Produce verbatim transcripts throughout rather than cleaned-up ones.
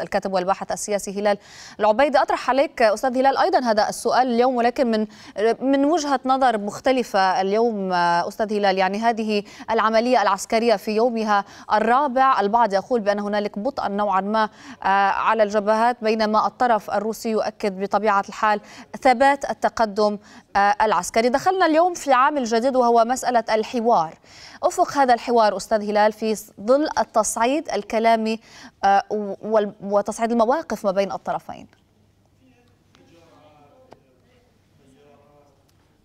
الكاتب والباحث السياسي هلال العبيدي. أطرح عليك أستاذ هلال أيضا هذا السؤال اليوم، ولكن من من وجهة نظر مختلفة اليوم أستاذ هلال. يعني هذه العملية العسكرية في يومها الرابع، البعض يقول بأن هنالك بطء نوعا ما على الجبهات، بينما الطرف الروسي يؤكد بطبيعة الحال ثبات التقدم العسكري. دخلنا اليوم في عام الجديد وهو مسألة الحوار. أفق هذا الحوار أستاذ هلال في ظل التصعيد الكلامي وتصعيد المواقف ما بين الطرفين.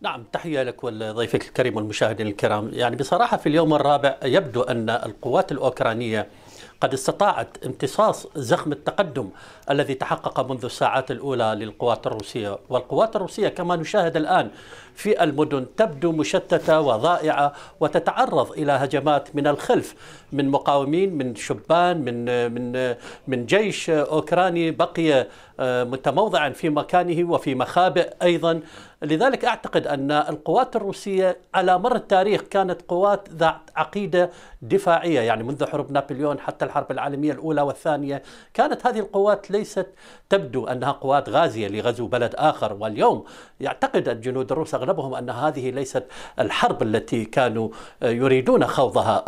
نعم، تحية لك ولضيفك الكريم والمشاهدين الكرام. يعني بصراحة في اليوم الرابع يبدو أن القوات الأوكرانية قد استطاعت امتصاص زخم التقدم الذي تحقق منذ الساعات الأولى للقوات الروسية، والقوات الروسية كما نشاهد الآن في المدن تبدو مشتتة وضائعة وتتعرض إلى هجمات من الخلف، من مقاومين، من شبان، من من من جيش أوكراني بقي متموضعا في مكانه وفي مخابئ أيضا. لذلك أعتقد أن القوات الروسية على مر التاريخ كانت قوات ذات عقيدة دفاعية، يعني منذ حروب نابليون حتى الحرب العالمية الأولى والثانية كانت هذه القوات ليست تبدو أنها قوات غازية لغزو بلد آخر. واليوم يعتقد الجنود الروس أغلبهم أن هذه ليست الحرب التي كانوا يريدون خوضها.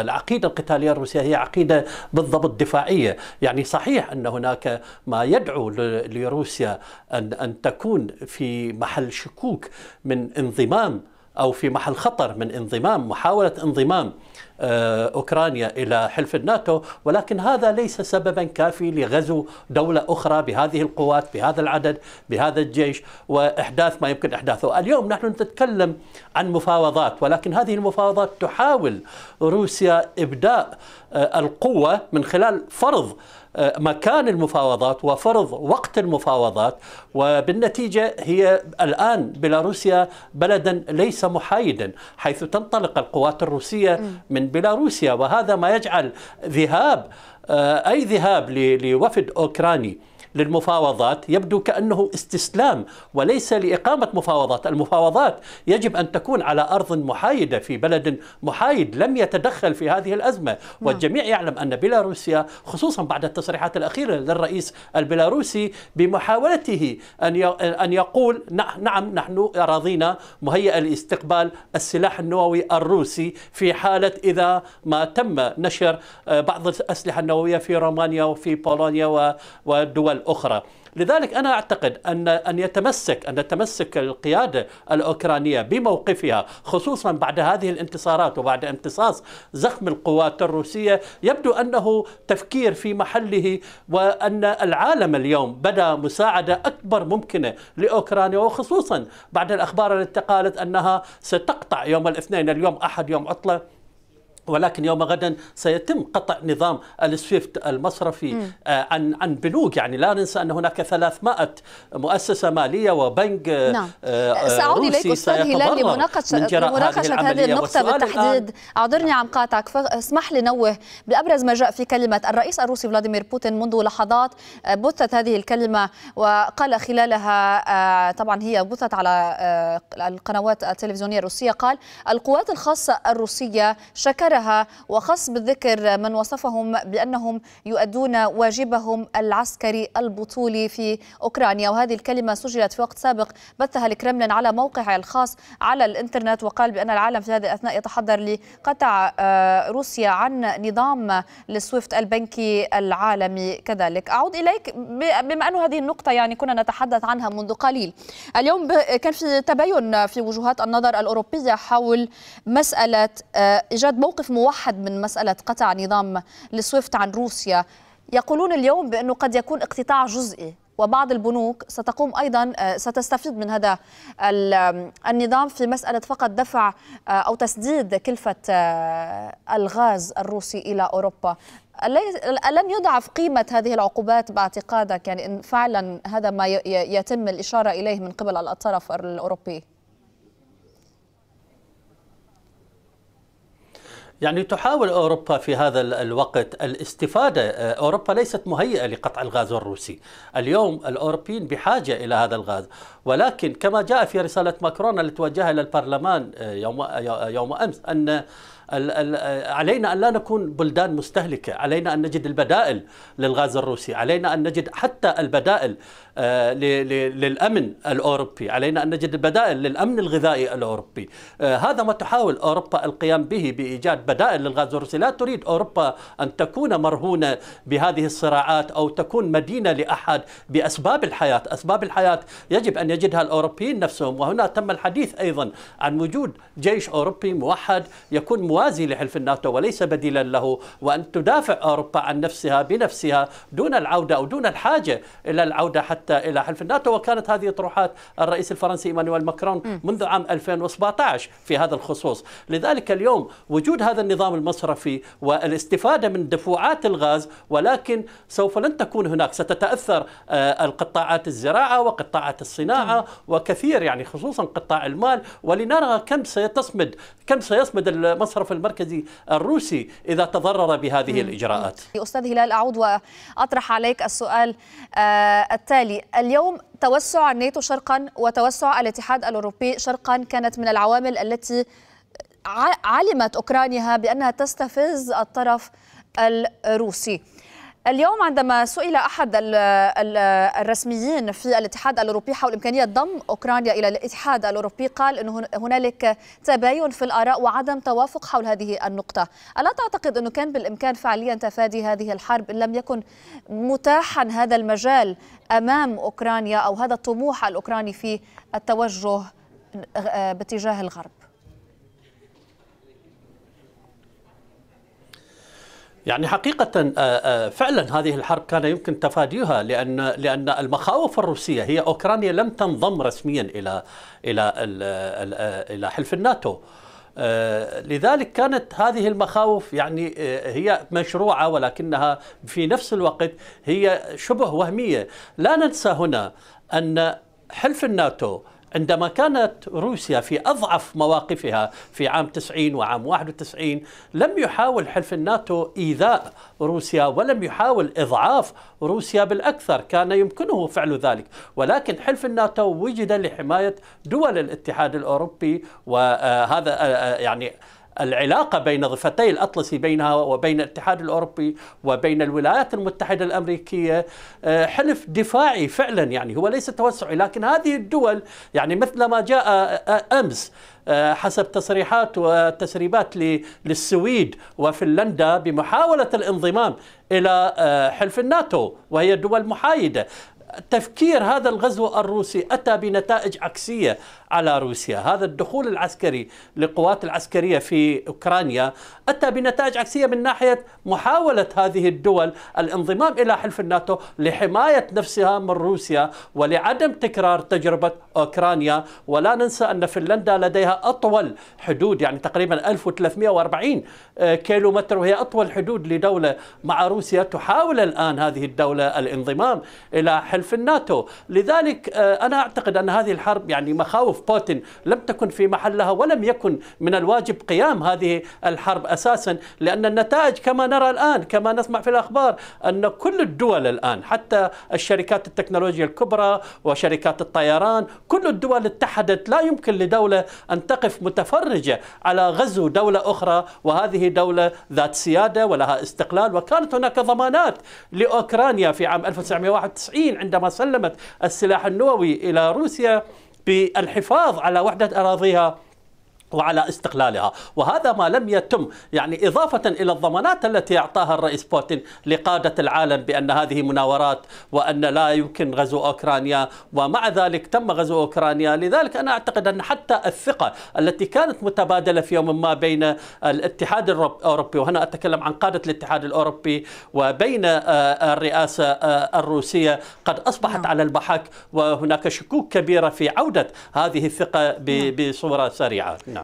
العقيدة القتالية الروسية هي عقيدة بالضبط دفاعية، يعني صحيح أن هناك ما يدعو لروسيا أن أن تكون في محل شكوك من انضمام أو في محل خطر من انضمام محاولة انضمام أوكرانيا إلى حلف الناتو، ولكن هذا ليس سببا كافي لغزو دولة أخرى بهذه القوات، بهذا العدد، بهذا الجيش، وإحداث ما يمكن إحداثه. اليوم نحن نتكلم عن مفاوضات، ولكن هذه المفاوضات تحاول روسيا إبداء القوة من خلال فرض مكان المفاوضات وفرض وقت المفاوضات، وبالنتيجة هي الآن بيلاروسيا بلدا ليس محايدا، حيث تنطلق القوات الروسية من بيلاروسيا، وهذا ما يجعل ذهاب أي ذهاب لوفد أوكراني للمفاوضات يبدو كأنه استسلام وليس لإقامة مفاوضات. المفاوضات يجب أن تكون على أرض محايدة في بلد محايد لم يتدخل في هذه الأزمة. والجميع يعلم أن بيلاروسيا خصوصا بعد التصريحات الأخيرة للرئيس البيلاروسي بمحاولته أن يقول نعم نحن أراضينا مهيئة لاستقبال السلاح النووي الروسي في حالة إذا ما تم نشر بعض الأسلحة النووية في رومانيا وفي بولونيا ودول أخرى. لذلك أنا أعتقد أن أن يتمسك أن تتمسك القيادة الأوكرانية بموقفها، خصوصا بعد هذه الانتصارات وبعد امتصاص زخم القوات الروسية، يبدو أنه تفكير في محله، وأن العالم اليوم بدأ مساعدة أكبر ممكنة لأوكرانيا، وخصوصا بعد الأخبار التي قالت أنها ستقطع يوم الاثنين. اليوم أحد يوم عطلة، ولكن يوم غدا سيتم قطع نظام السويفت المصرفي م. عن عن بنوك. يعني لا ننسى ان هناك ثلاثمائة مؤسسه ماليه وبنك نعم. سأعود اليك استاذ هلال لمناقشه لمناقشه هذه النقطه بالتحديد. اعذرني عن قاطعك، فاسمح لي نوه بابرز ما جاء في كلمه الرئيس الروسي فلاديمير بوتين منذ لحظات. بثت هذه الكلمه وقال خلالها، طبعا هي بثت على القنوات التلفزيونيه الروسيه، قال القوات الخاصه الروسيه شكرها وخص بالذكر من وصفهم بأنهم يؤدون واجبهم العسكري البطولي في أوكرانيا. وهذه الكلمة سجلت في وقت سابق بثها الكرملين على موقعه الخاص على الإنترنت، وقال بأن العالم في هذه الأثناء يتحضر لقطع روسيا عن نظام السويفت البنكي العالمي كذلك. أعود إليك بما أن هذه النقطة يعني كنا نتحدث عنها منذ قليل. اليوم كان في تباين في وجهات النظر الأوروبية حول مسألة إيجاد موقف موحد من مسألة قطع نظام السويفت عن روسيا. يقولون اليوم بأنه قد يكون اقتطاع جزئي، وبعض البنوك ستقوم أيضا ستستفيد من هذا النظام في مسألة فقط دفع أو تسديد كلفة الغاز الروسي إلى أوروبا. ألن يضعف قيمة هذه العقوبات باعتقادك، يعني إن فعلا هذا ما يتم الإشارة إليه من قبل الطرف الأوروبي؟ يعني تحاول أوروبا في هذا الوقت الاستفادة. أوروبا ليست مهيئة لقطع الغاز الروسي. اليوم الأوروبيين بحاجة إلى هذا الغاز، ولكن كما جاء في رسالة ماكرون التي وجهها إلى البرلمان يوم يوم أمس أن علينا أن لا نكون بلدان مستهلكة، علينا أن نجد البدائل للغاز الروسي، علينا أن نجد حتى البدائل للأمن الأوروبي، علينا أن نجد البدائل للأمن الغذائي الأوروبي. هذا ما تحاول أوروبا القيام به، بإيجاد بدائل للغاز الروسي. لا تريد أوروبا أن تكون مرهونة بهذه الصراعات أو تكون مدينة لأحد بأسباب الحياة. أسباب الحياة يجب أن يجدها الأوروبيين نفسهم، وهنا تم الحديث أيضا عن وجود جيش أوروبي موحد يكون موازي لحلف الناتو وليس بديلا له، وأن تدافع أوروبا عن نفسها بنفسها دون العودة أو دون الحاجة إلى العودة حتى إلى حلف الناتو. وكانت هذه طروحات الرئيس الفرنسي إيمانويل ماكرون منذ عام ألفين وسبعة عشر في هذا الخصوص. لذلك اليوم وجود هذا النظام المصرفي والاستفادة من دفوعات الغاز، ولكن سوف لن تكون هناك، ستتأثر القطاعات الزراعة وقطاعات الصناعة وكثير، يعني خصوصا قطاع المال. ولنرى كم سيتصمد كم سيصمد المصرف المركزي الروسي إذا تضرر بهذه الإجراءات. أستاذ هلال، أعود وأطرح عليك السؤال التالي. اليوم توسع الناتو شرقا وتوسع الاتحاد الأوروبي شرقا كانت من العوامل التي علمت أوكرانيا بأنها تستفز الطرف الروسي. اليوم عندما سئل أحد الرسميين في الاتحاد الأوروبي حول إمكانية ضم أوكرانيا إلى الاتحاد الأوروبي، قال أن هنالك تباين في الآراء وعدم توافق حول هذه النقطة. ألا تعتقد أنه كان بالإمكان فعليا تفادي هذه الحرب إن لم يكن متاحا هذا المجال أمام أوكرانيا أو هذا الطموح الأوكراني في التوجه باتجاه الغرب؟ يعني حقيقة فعلا هذه الحرب كان يمكن تفاديها، لأن لأن المخاوف الروسية هي أوكرانيا لم تنضم رسميا إلى إلى إلى حلف الناتو. لذلك كانت هذه المخاوف يعني هي مشروعة، ولكنها في نفس الوقت هي شبه وهمية. لا ننسى هنا أن حلف الناتو عندما كانت روسيا في أضعف مواقفها في عام تسعين وعام واحد وتسعين لم يحاول حلف الناتو إيذاء روسيا ولم يحاول إضعاف روسيا، بالأكثر كان يمكنه فعل ذلك. ولكن حلف الناتو وجد لحماية دول الاتحاد الأوروبي، وهذا يعني العلاقة بين ضفتي الأطلسي بينها وبين الاتحاد الأوروبي وبين الولايات المتحدة الأمريكية حلف دفاعي فعلا، يعني هو ليس توسعي. لكن هذه الدول يعني مثل ما جاء أمس حسب تصريحات وتسريبات للسويد وفنلندا بمحاولة الانضمام إلى حلف الناتو وهي دول محايدة. تفكير هذا الغزو الروسي أتى بنتائج عكسية على روسيا. هذا الدخول العسكري للقوات العسكرية في أوكرانيا أتى بنتائج عكسية من ناحية محاولة هذه الدول الانضمام إلى حلف الناتو لحماية نفسها من روسيا ولعدم تكرار تجربة أوكرانيا. ولا ننسى أن فنلندا لديها أطول حدود، يعني تقريبا ألف وثلاثمئة وأربعين كيلومتر، وهي أطول حدود لدولة مع روسيا. تحاول الآن هذه الدولة الانضمام إلى حلف الناتو. لذلك أنا أعتقد أن هذه الحرب يعني مخاوف بوتين لم تكن في محلها، ولم يكن من الواجب قيام هذه الحرب أساسا، لأن النتائج كما نرى الآن كما نسمع في الأخبار أن كل الدول الآن حتى الشركات التكنولوجيا الكبرى وشركات الطيران كل الدول اتحدت. لا يمكن لدولة أن تقف متفرجة على غزو دولة أخرى، وهذه دولة ذات سيادة ولها استقلال. وكانت هناك ضمانات لأوكرانيا في عام ألف وتسعمئة وواحد وتسعين عندما سلمت السلاح النووي إلى روسيا بالحفاظ على وحدة أراضيها وعلى استقلالها، وهذا ما لم يتم، يعني إضافة إلى الضمانات التي أعطاها الرئيس بوتين لقادة العالم بأن هذه مناورات وأن لا يمكن غزو أوكرانيا، ومع ذلك تم غزو أوكرانيا. لذلك أنا أعتقد أن حتى الثقة التي كانت متبادلة في يوم ما بين الاتحاد الأوروبي، وهنا أتكلم عن قادة الاتحاد الأوروبي، وبين الرئاسة الروسية قد أصبحت على البحك، وهناك شكوك كبيرة في عودة هذه الثقة بصورة سريعة.